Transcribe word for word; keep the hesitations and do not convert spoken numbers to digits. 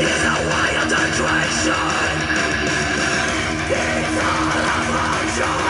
It's a wild attraction. It's all about joy.